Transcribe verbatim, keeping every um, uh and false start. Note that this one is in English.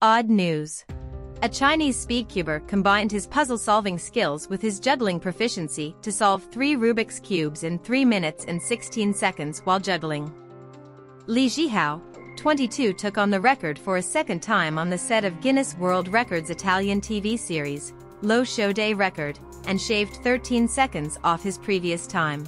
Odd news. A Chinese speedcuber combined his puzzle-solving skills with his juggling proficiency to solve three Rubik's cubes in three minutes and sixteen seconds while juggling. Li Zhihao, twenty-two, took on the record for a second time on the set of Guinness World Records Italian T V series, Lo Show dei Record, and shaved thirteen seconds off his previous time.